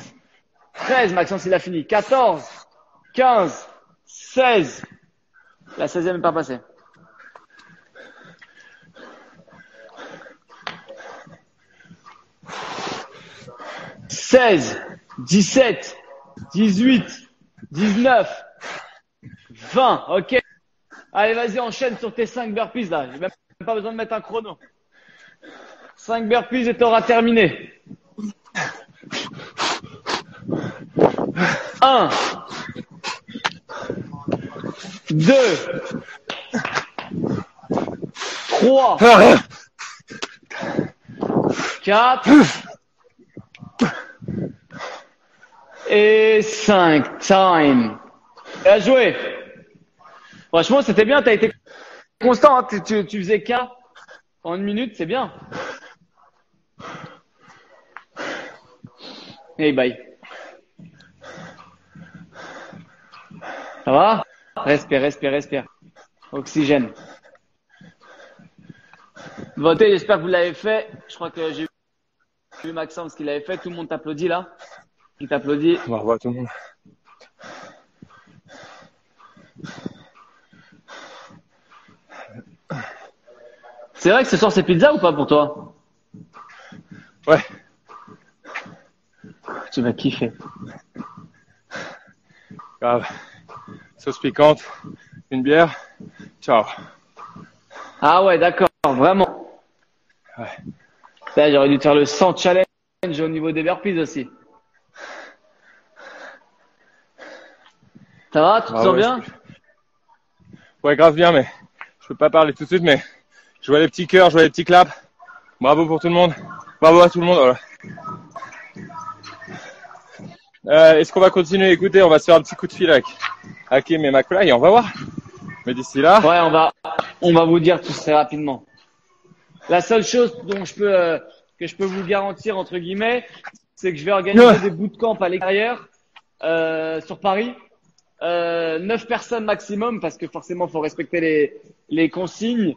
13, Maxence il a fini, 14, 15, 16, la 16e n'est pas passée. 16, 17, 18, 19, 20, ok. Allez, vas-y, enchaîne sur tes 5 burpees là, j'ai même pas besoin de mettre un chrono. 5 burpees et t'auras terminé. 1, 2, 3, 4 et 5. Time. Bien joué. Franchement, c'était bien. T'as été constant. Hein. Tu faisais K en une minute, c'est bien. Hey, bye. Ça va? Respire, respire, respire. Oxygène. Votez, j'espère que vous l'avez fait. Je crois que j'ai vu Maxence qui l'avait fait. Tout le monde t'applaudit là. Il t'applaudit. Au revoir tout le monde. C'est vrai que ce soir c'est pizza ou pas pour toi? Ouais. Tu vas kiffer. Grave. Sauce piquante, une bière, ciao. Ah ouais, d'accord, vraiment. Ouais. J'aurais dû te faire le 100 challenge au niveau des burpees aussi. Ça va, tu te sens bien? Ouais, grave bien, mais je peux pas parler tout de suite, mais je vois les petits cœurs, je vois les petits claps. Bravo pour tout le monde. Bravo à tout le monde. Voilà. Est-ce qu'on va continuer? Écoutez, on va se faire un petit coup de fil avec Hakim et McFly, on va voir. Mais d'ici là... Ouais, on va vous dire tout ça rapidement. La seule chose dont je peux, que je peux vous garantir, entre guillemets, c'est que je vais organiser des bootcamps à l'extérieur, sur Paris. 9 personnes maximum, parce que forcément, il faut respecter les consignes.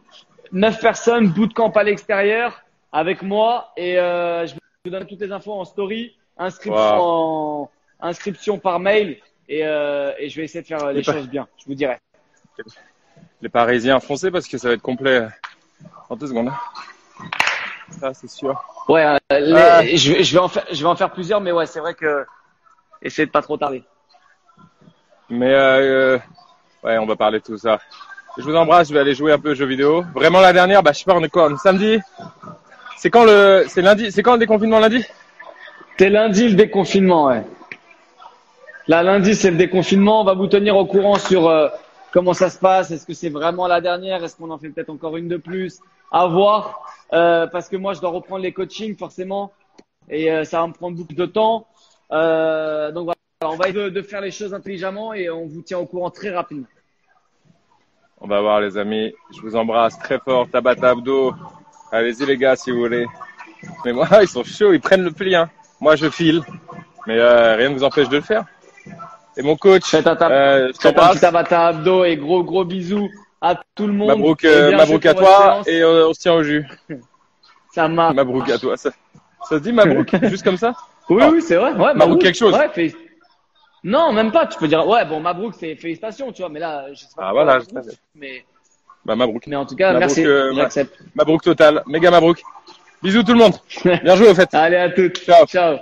9 personnes, bootcamp à l'extérieur, avec moi. Et je vous donne toutes les infos en story, inscription par mail. Et je vais essayer de faire les choses bien, je vous dirai. Les Parisiens, foncez parce que ça va être complet en 2 secondes. Ça, c'est sûr. Ouais, je vais en faire plusieurs, mais ouais, c'est vrai que essayez de pas trop tarder. Mais ouais, on va parler de tout ça. Je vous embrasse, je vais aller jouer un peu aux jeux vidéo. Vraiment la dernière, bah je sais pas, on est quoi, on est samedi. C'est quand le, c'est lundi, c'est quand le déconfinement lundi? C'est lundi le déconfinement, ouais. Là, lundi, c'est le déconfinement. On va vous tenir au courant sur comment ça se passe. Est-ce que c'est vraiment la dernière? Est-ce qu'on en fait peut-être encore une de plus? À voir. Parce que moi, je dois reprendre les coachings, forcément. Et ça va me prendre beaucoup de temps. Donc, voilà. Alors, on va essayer de faire les choses intelligemment et on vous tient au courant très rapidement. On va voir, les amis. Je vous embrasse très fort. Tabata Abdo. Allez-y, les gars, si vous voulez. Mais moi, ils sont chauds. Ils prennent le pli, hein. Moi, je file. Mais rien ne vous empêche de le faire. Et mon coach, je t'embrasse. Tabata Abdo et gros gros bisous à tout le monde. Mabrouk, Mabrouk à toi et on se tient au jus. Ça marche. Mabrouk à toi. Ça se dit Mabrouk juste comme ça? Oui, oui, c'est vrai. Ouais, Mabrouk quelque chose. Ouais, non, même pas. Tu peux dire, ouais, bon, Mabrouk, c'est félicitations, tu vois, mais là, je sais pas. Ah voilà, je sais. Mais... Bah, Mabrouk. Mais en tout cas, Mabrouk, merci. J'accepte. Mabrouk total. Méga Mabrouk. Bisous tout le monde. Bien joué, au fait. Allez, à toutes. Ciao. Ciao.